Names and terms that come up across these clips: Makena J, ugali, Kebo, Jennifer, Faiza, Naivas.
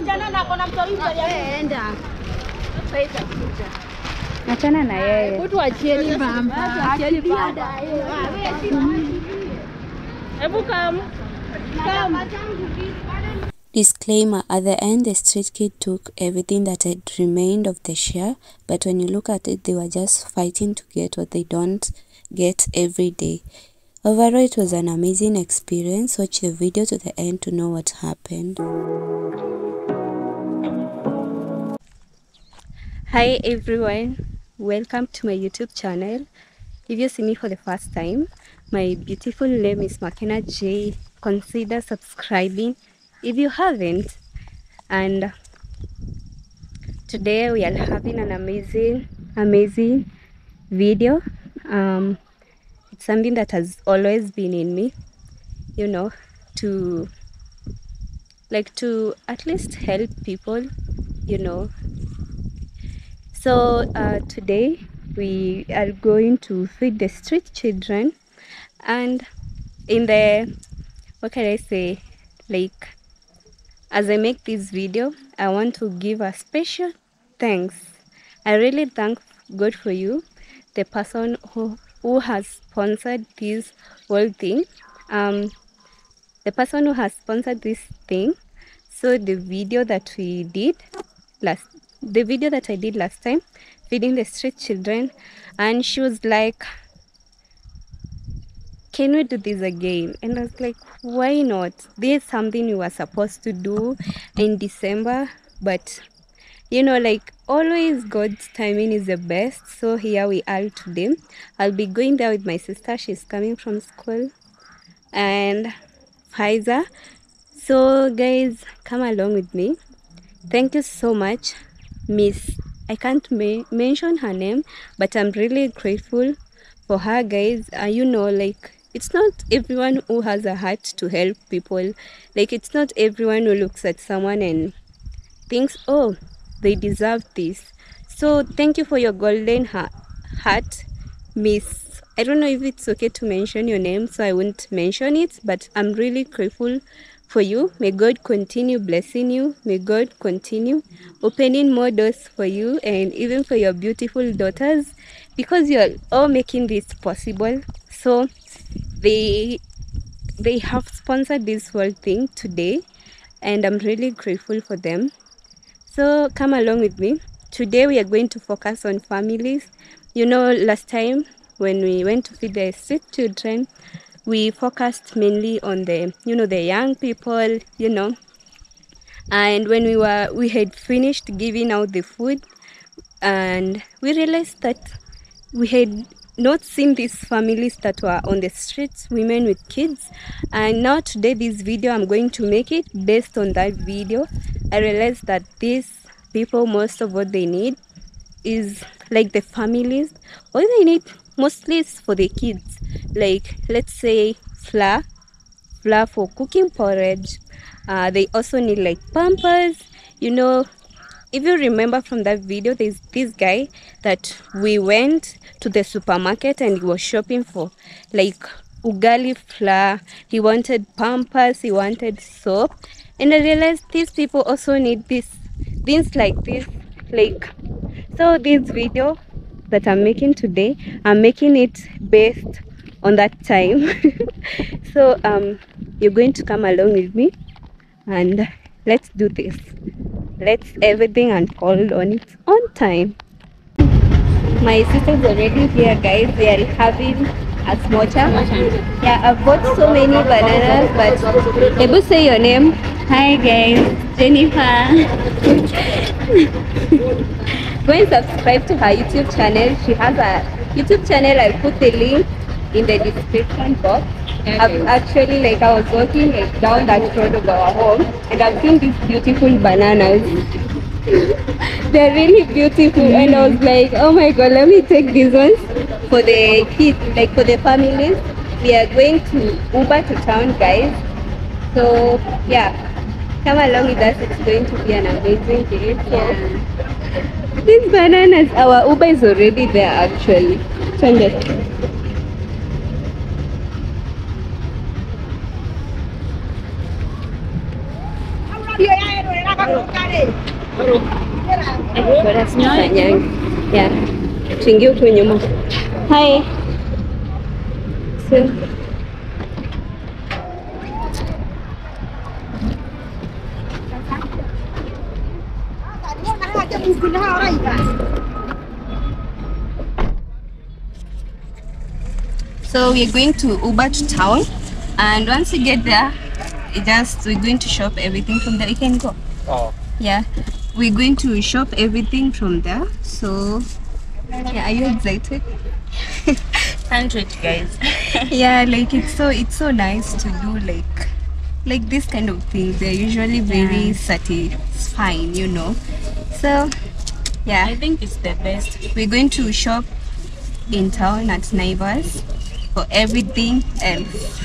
kijana na kuna mtoriza ya enda. Faiza kuja. Achana na yeye. Mtu achieni bamba. Achieni bamba. Hebu kama Disclaimer, at the end the street kid took everything that had remained of the share, but when you look at it, they were just fighting to get what they don't get every day. Overall, it was an amazing experience. Watch the video to the end to know what happened. Hi everyone, welcome to my YouTube channel. If you see me for the first time, my beautiful name is Makena J. Consider subscribing if you haven't. And today we are having an amazing video. It's something that has always been in me, you know, to at least help people, you know. So today we are going to feed the street children, and in the, what can I say, like, as I make this video, I want to give a special thanks. I really thank God for you, the person who has sponsored this whole thing, the person who has sponsored this thing. So the video that we did last time, feeding the street children, and she was like, can we do this again? And I was like, why not? This is something we were supposed to do in December, but you know, like always, God's timing is the best. So here we are today. I'll be going there with my sister. She's coming from school, and Faiza. So guys, come along with me. Thank you so much, Miss. I can't mention her name, but I'm really grateful for her, guys. You know, like, it's not everyone who has a heart to help people. Like, it's not everyone who looks at someone and thinks, oh, they deserve this. So thank you for your golden heart, Miss. I don't know if it's okay to mention your name, so I won't mention it, but I'm really grateful for you. May God continue blessing you. May God continue opening more doors for you, and even for your beautiful daughters, because you're all making this possible. So they have sponsored this whole thing today, and I'm really grateful for them. So come along with me. Today we are going to focus on families. You know, last time when we went to feed the street children, we focused mainly on the, you know, the young people, you know. And when we had finished giving out the food, and we realized that we had not seen these families that were on the streets, women with kids. And now today, this video, I'm going to make it based on that video. I realized that these people, most of what they need is like the families. What they need mostly is for the kids. Like, let's say flour for cooking porridge. They also need like Pampers, you know. If you remember from that video, there's this guy that we went to the supermarket and he was shopping for like ugali flour, he wanted Pampers, he wanted soap. And I realized these people also need things like this. Like, so this video that I'm making today, I'm making it based on that time. So you're going to come along with me, and let's do this. Let's everything unfold on its own time. My sister's already here, guys. We are having a smocha. Yeah, I've bought so many bananas, but Kebo, say your name. Hi guys, Jennifer. Go and subscribe to her YouTube channel. She has a YouTube channel. I'll put the link in the description box. Okay. I've actually, like, I was walking like down that road of our home, and I've seen these beautiful bananas. They're really beautiful, and I was like, oh my god, let me take these ones for the kids, like for the families. We are going to Uber to town, guys. So yeah, come along with us. It's going to be an amazing day. So these bananas, our Uber is already there actually. Bữa ra xin cả nhà. Dạ. Xin yêu thương nhiều mà. Hay. Xin. So we're going to Uber to town, and once we get there, we're going to shop everything from there. You can go. Oh. Yeah, we're going to shop everything from there. So, yeah, are you excited? 100 guys. Yeah, like it's so nice to do like this kind of things. They're usually very satisfying, you know. So, yeah, I think it's the best. We're going to shop in town at Naivas for everything else.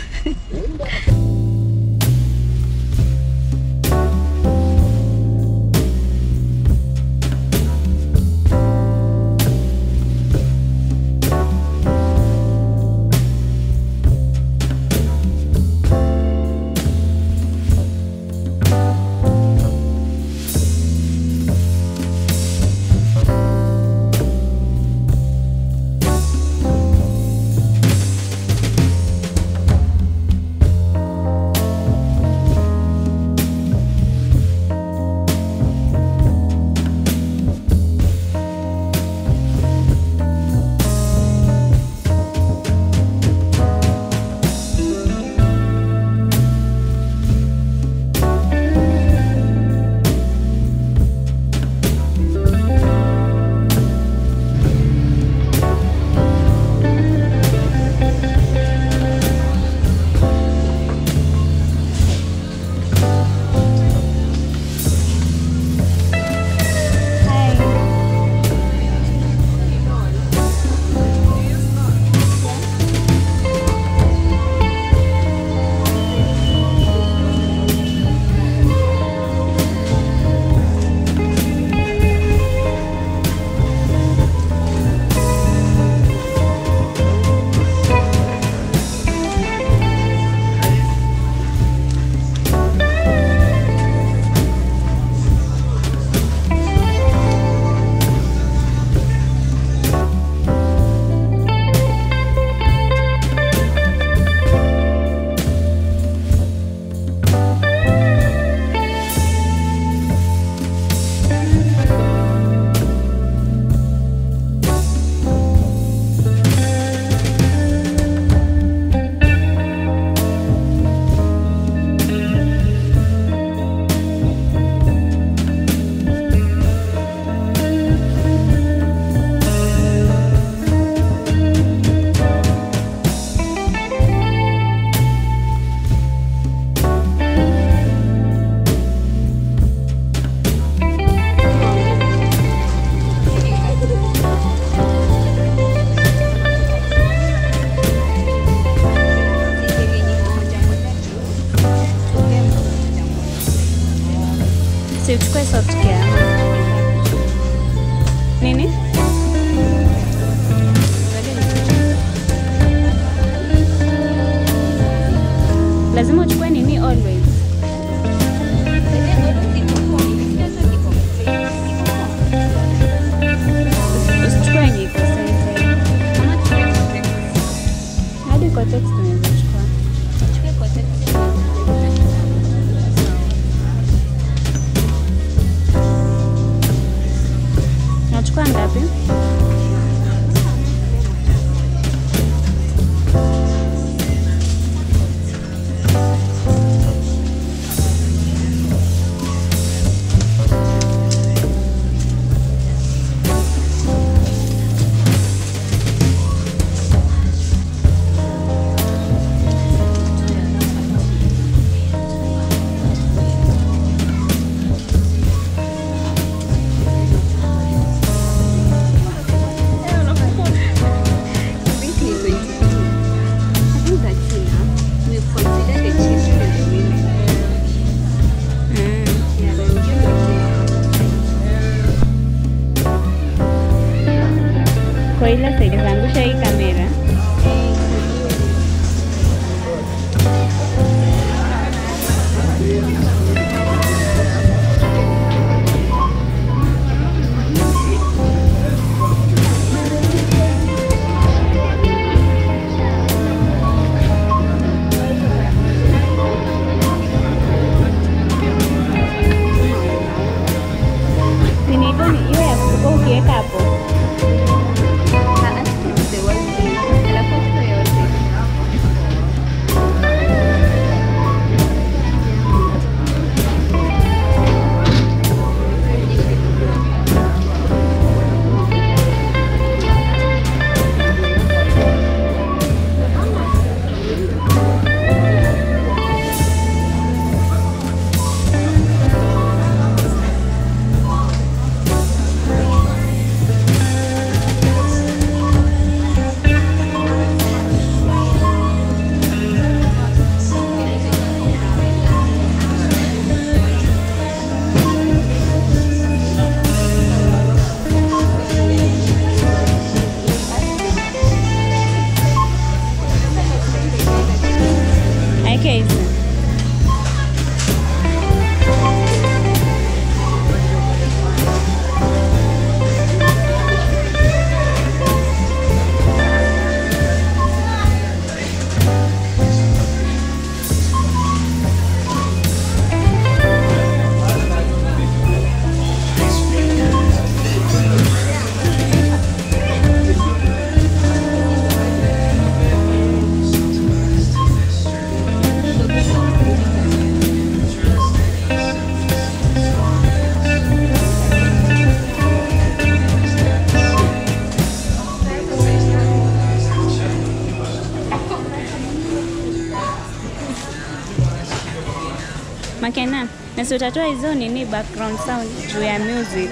Makena, nasutatoa hizo nini background sound juu ya music.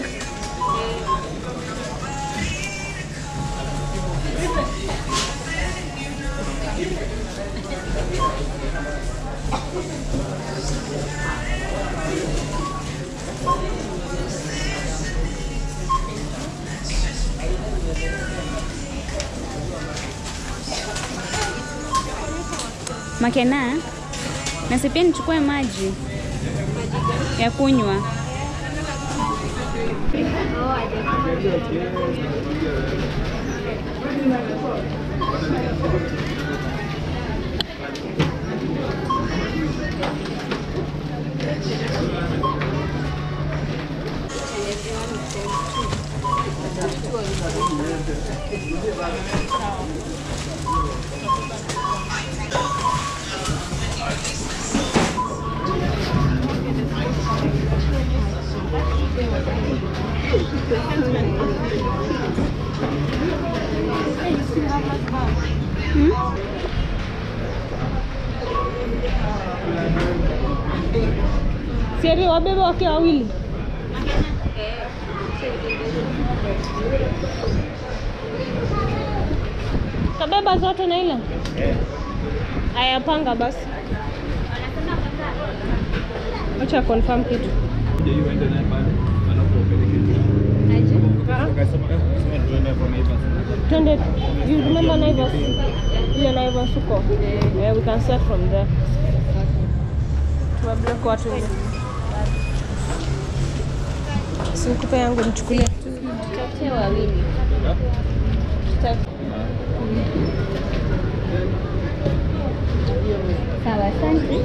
Makena, nasipia nichukue maji ya kunywa. Siri wabeba wake wawili. Kabeba zote na ile? Ayapanga basi. Acha confirm kitu. Je, you went there pale? You remember Naivas? Yeah, Naivas uko. Yeah, we can start from there. Tuwabloko watu. Sikupe yangu nichukulia. Tutafute wawili. Sawa santi.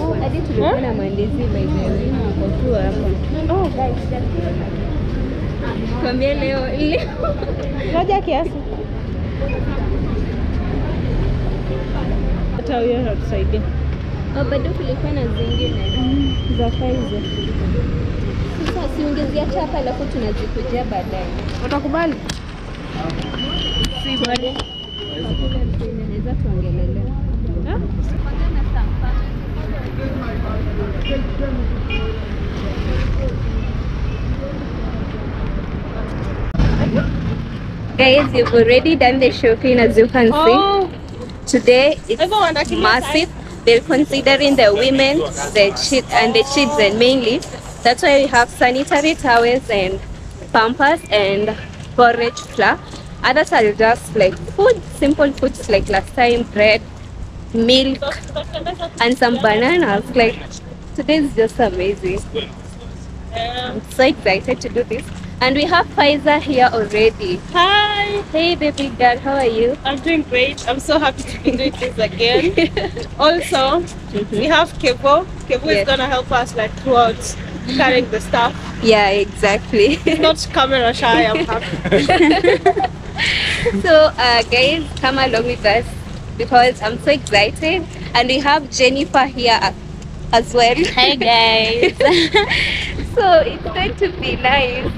Oh, adi tulikuwa na maandezi by the way kwa tu hapo. Oh, kwambia leo ile. Ngoja kiasi. Hata wewe hatusaidii. Bado kulikuwa na zingine za Faiza. Sasa siongezea chapa alafu tunazikujia baadaye. Utakubali? Si bali. Naweza tuongelelea. Ha? Kwanza na stampata. Guys, you've already done the shopping as you can see. Today it's massive. They're considering the women, the children mainly. That's why we have sanitary towels and pampers and porridge flour. Others are just like food, simple foods like last time, bread, milk, and some bananas. Like today is just amazing. I'm so excited to do this. And we have Faiza here already. Hi! Hey baby girl, how are you? I'm doing great. I'm so happy to be doing this again. Also, we have Kebo. Kebo is going to help us like throughout carrying the stuff. Yeah, exactly. It's not camera shy, I'm happy. So guys, come along with us because I'm so excited. And we have Jennifer here as well. Hi guys! So it's going to be nice.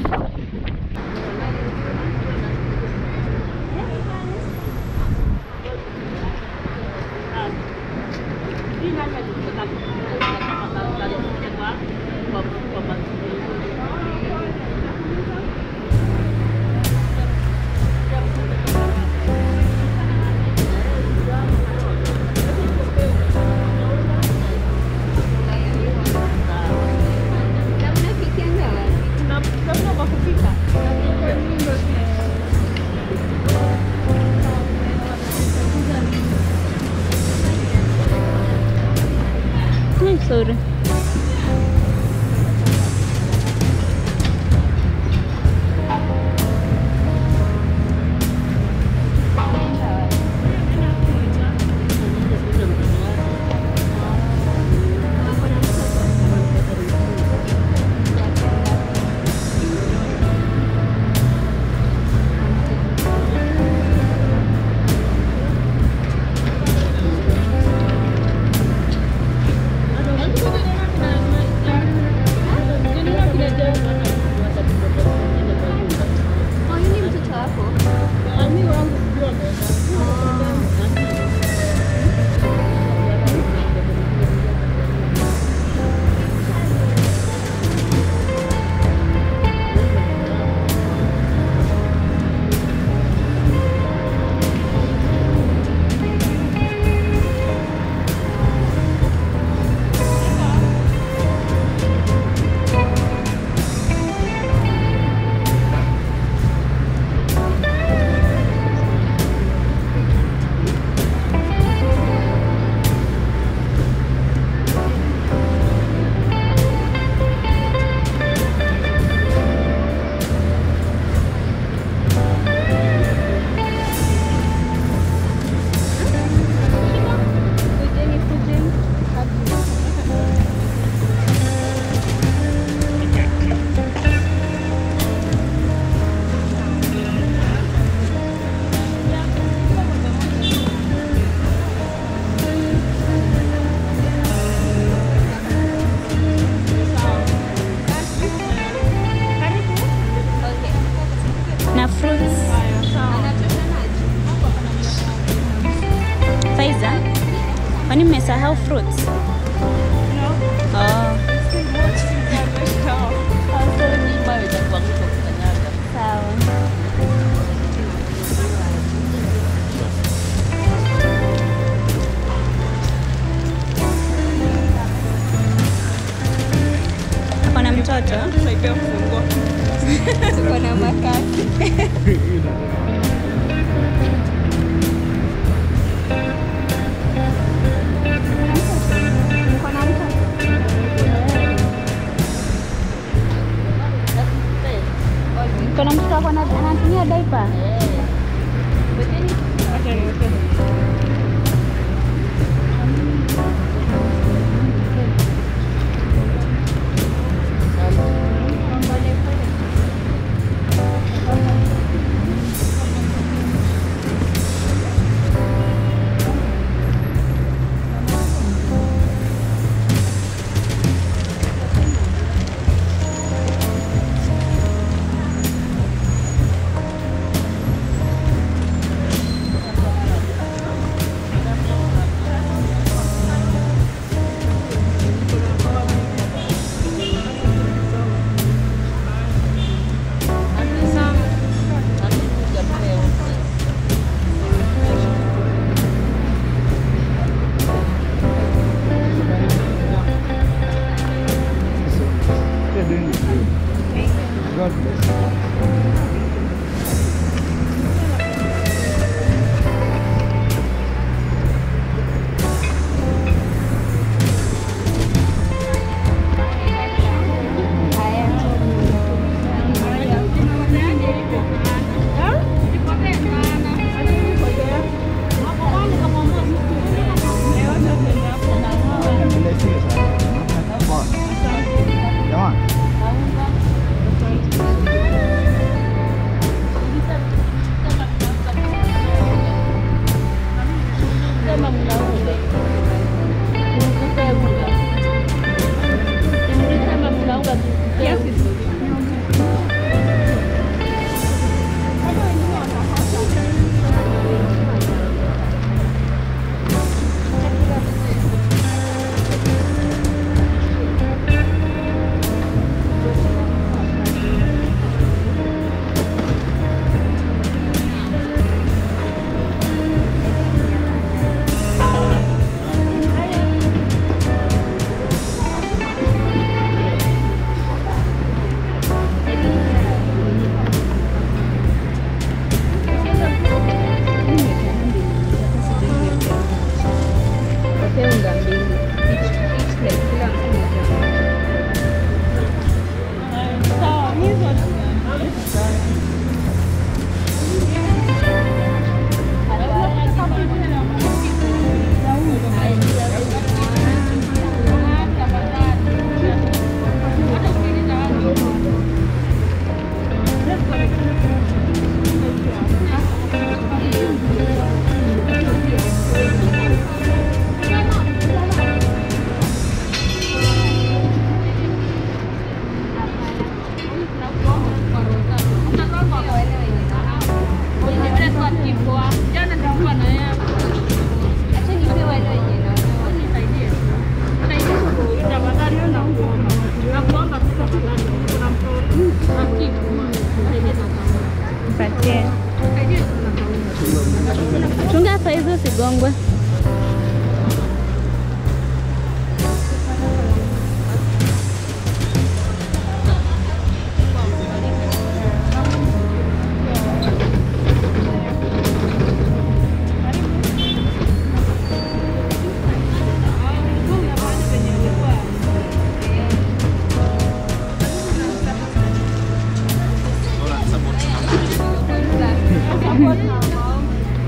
have fruits? No. Oh. It's been watching garbage now. I'm telling you, my dog is not another. Kuna mtoto? Naipea mfungo. Kuna makati. Kena buka warna nantinya ada Ipa. Betul ni.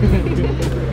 Okay, betul. What?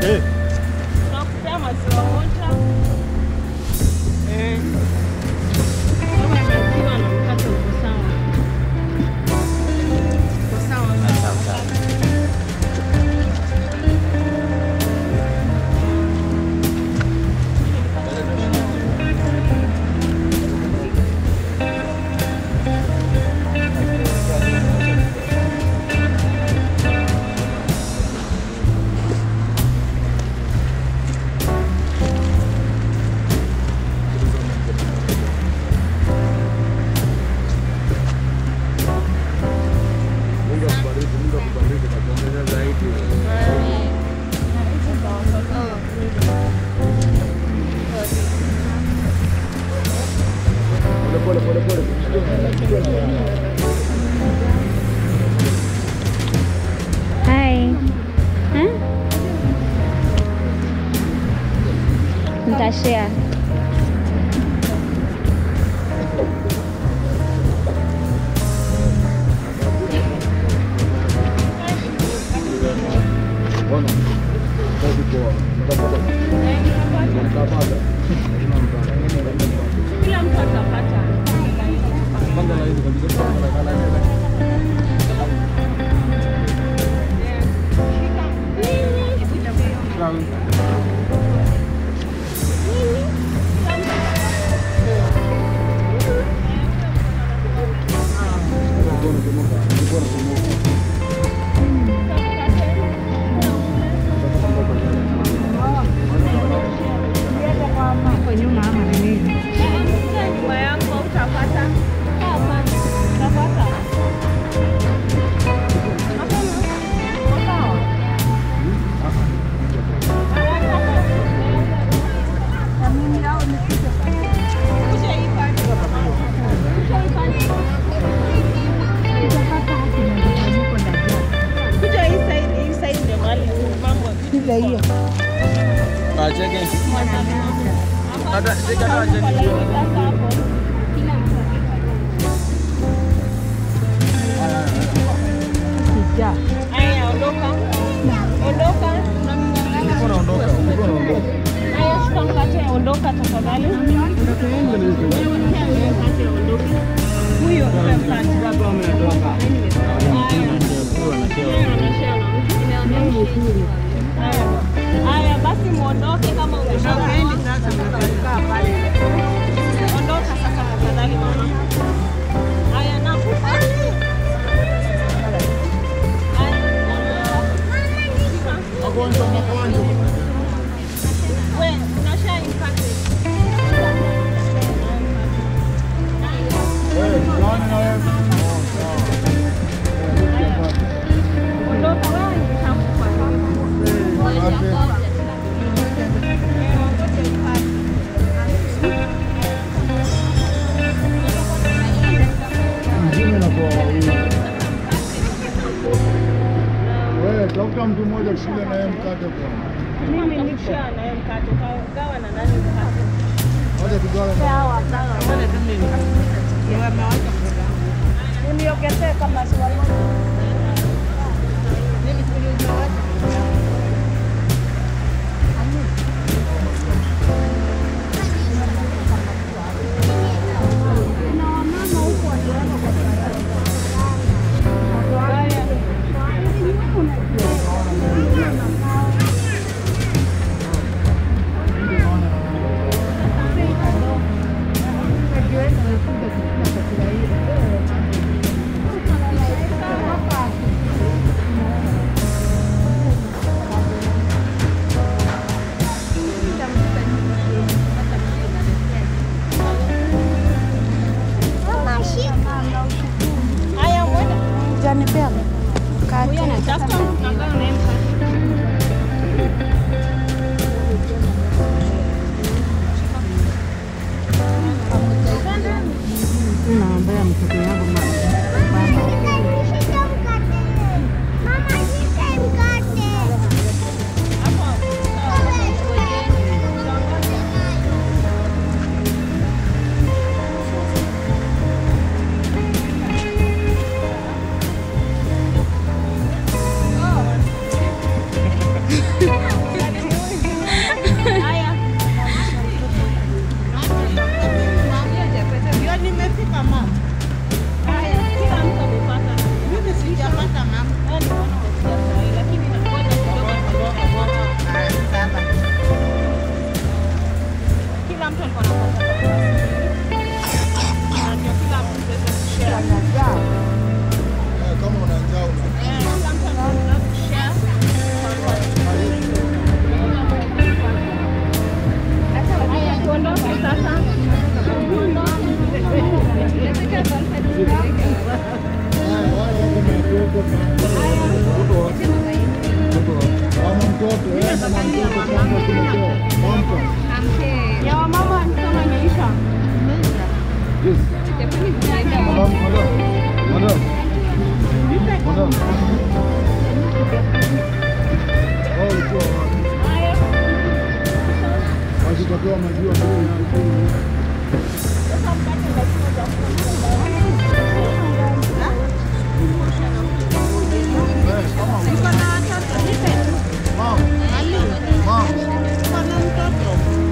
Tunakutia maziwa moja. Kama maziwa na mkate uko sawa. Uko sawa sawa. Share.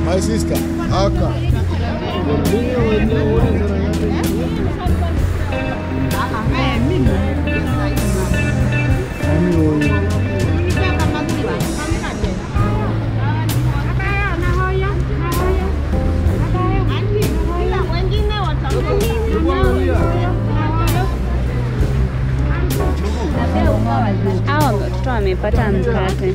My sister, Aka. Pata mkate.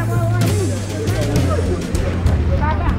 nini? Baba.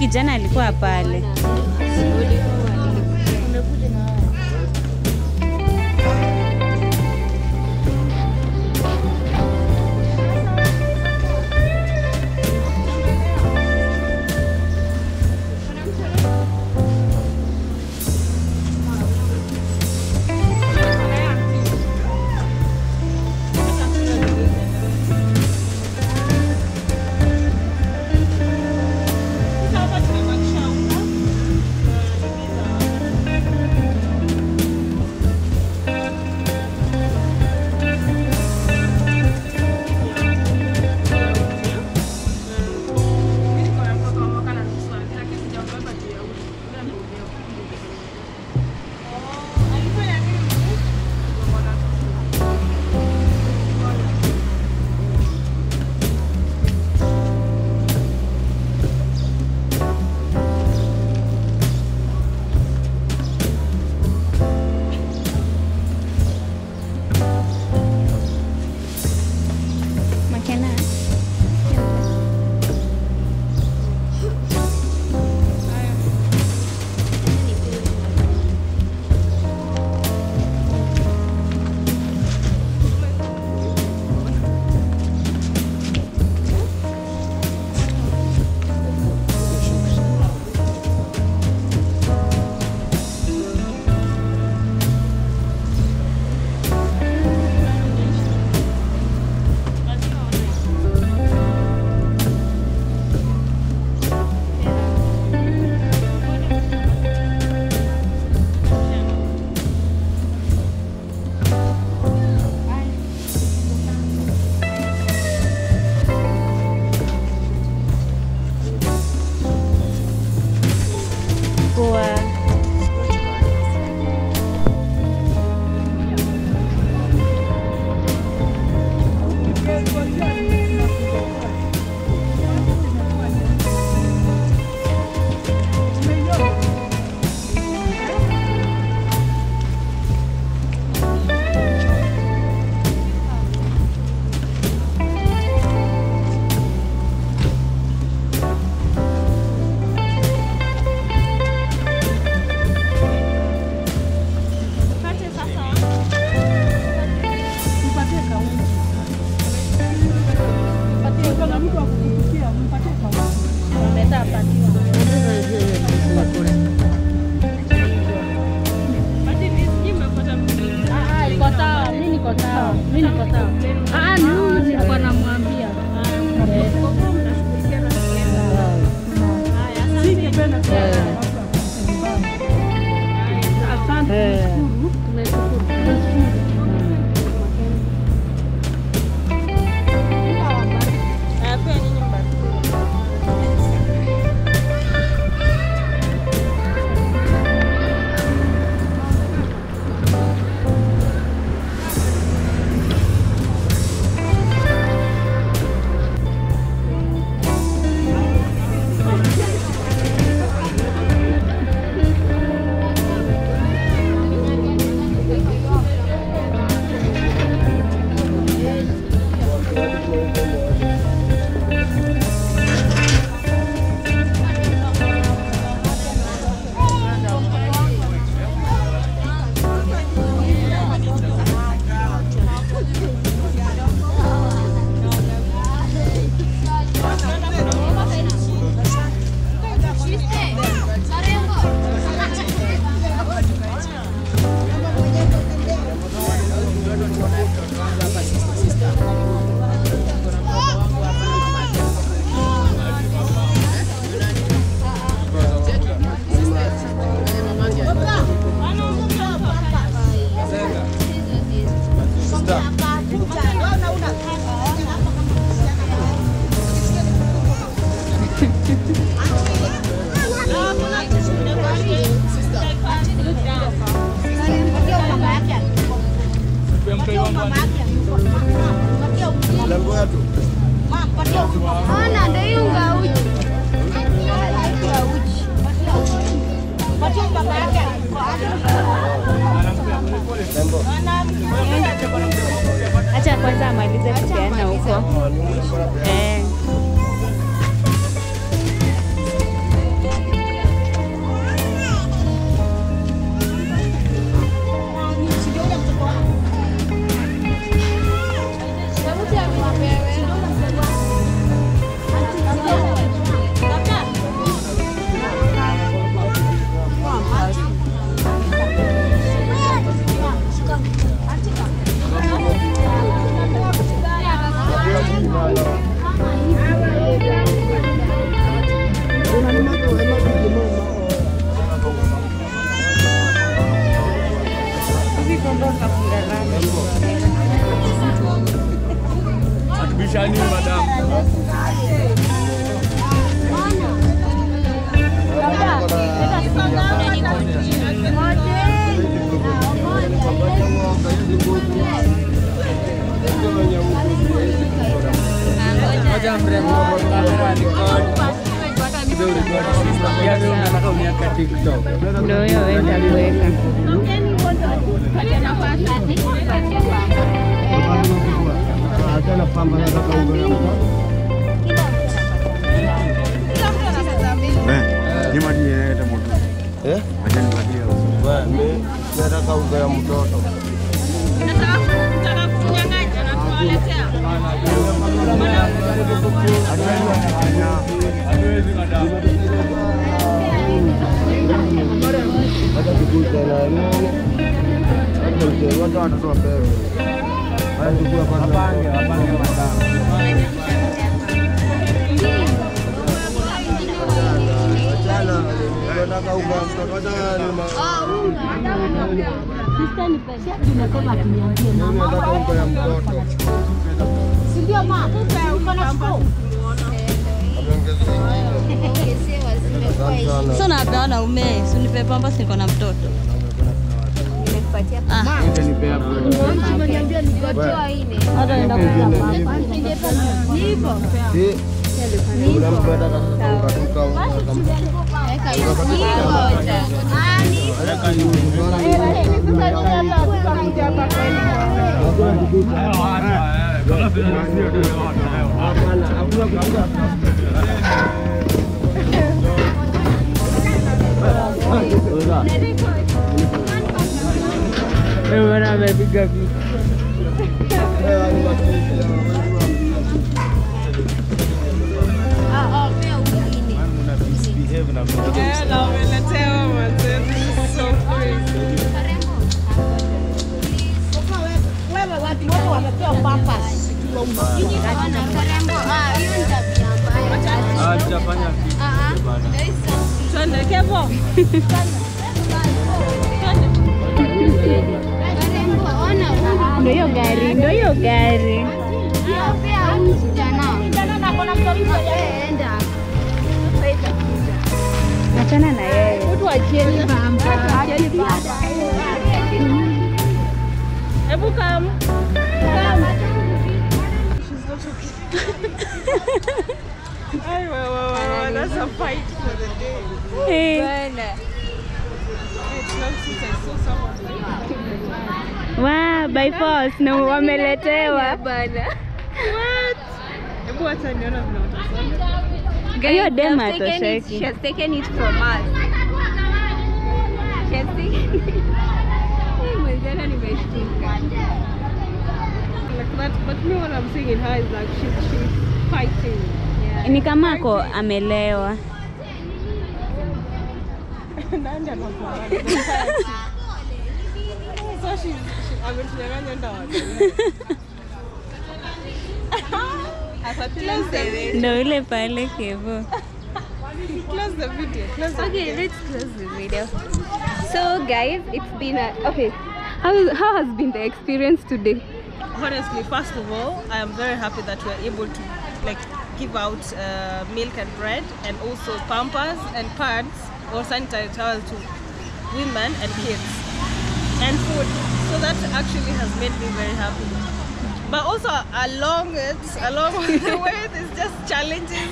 Kijana alikuwa pale. Acha kwanza amalize kupeana huko. She has taken it from us. She has taken it. Like that, but me, what I'm seeing in her is like she's fighting. Yeah. Nikamako amelewa. So she's close the video. Okay, let's close the video. So guys, it's been a How has been the experience today? Honestly, first of all, I am very happy that we are able to like give out milk and bread and also Pampers and pads or sanitary towels to women and kids and food. So that actually has made me very happy. But also along the way, there's just challenges.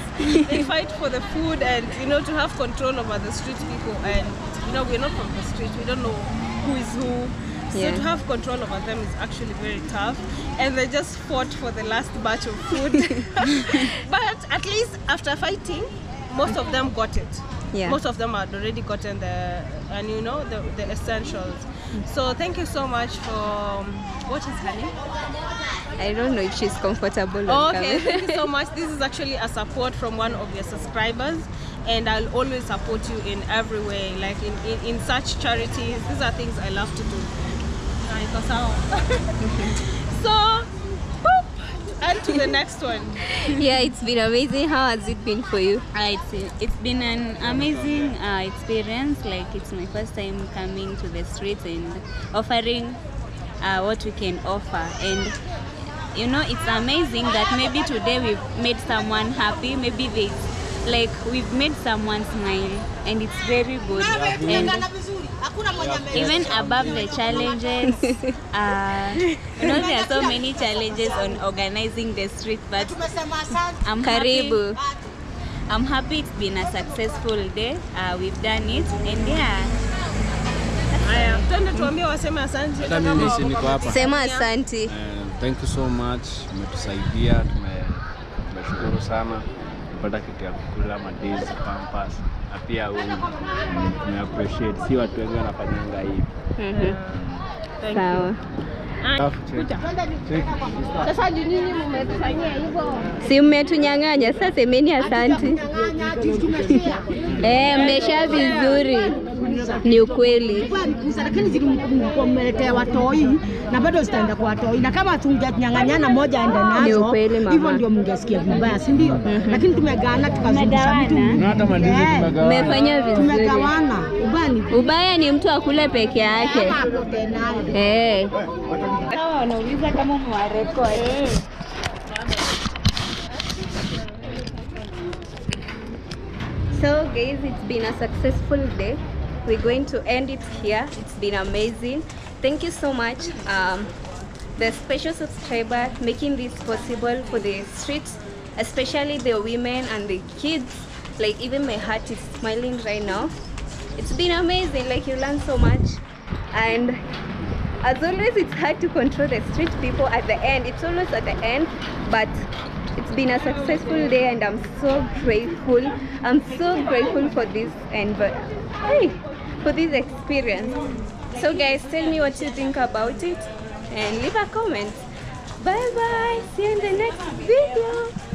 They fight for the food, and you know, to have control over the street people, and you know, we're not from the street, we don't know who is who. So yeah, to have control over them is actually very tough, and they just fought for the last batch of food. But at least after fighting, most of them got it. Yeah. Most of them had already gotten the, and you know, the essentials. So thank you so much for, what is her name? I don't know if she's comfortable. Okay, thank you so much. This is actually a support from one of your subscribers, and I'll always support you in every way, like in such charities. These are things I love to do. So, and to the next one. Yeah, it's been amazing. How has it been for you? It's been an amazing experience. Like, it's my first time coming to the streets and offering what we can offer. And you know, it's amazing that maybe today we've made someone happy. Maybe they, like, we've made someone smile, and it's very good. And even above the challenges, you know, there are so many challenges on organizing the street, but I'm happy it's been a successful day. We've done it, and yeah. Thank you so much. Umetusaidia, tumeshukuru sana. Kupata kitu ya kukula, madizi, pampas na pia wengi appreciate, si watu wengi wanafanyanga hivi. Sawa. Sasa ni nini mmetufanyia hivyo? Si mmetunyang'anya, sasa semeni asante. Mmesha vizuri. Ni ukweli. Lakini zilikuwa mmeletea watoi na bado zitaenda kwa watoi. Na kama tungenyang'anyana moja aende nazo, hivyo ndio mngesikia vibaya, si ndio? Lakini tumegawana tukazungusha mtu. Na hata mandizi tumegawana. Mmefanya vizuri. Tumegawana. Ubaya ni mtu akule peke yake. Eh. Kama wanauliza kama mwarekodi. So guys, it's been a successful day. We're going to end it here. It's been amazing. Thank you so much, the special subscriber, making this possible for the streets, especially the women and the kids. Like, even my heart is smiling right now. It's been amazing. Like, you learn so much, and as always, it's hard to control the street people at the end. It's always at the end, but it's been a successful day, and I'm so grateful. I'm so grateful for this for this experience. So guys, tell me what you think about it and leave a comment. Bye bye, see you in the next video.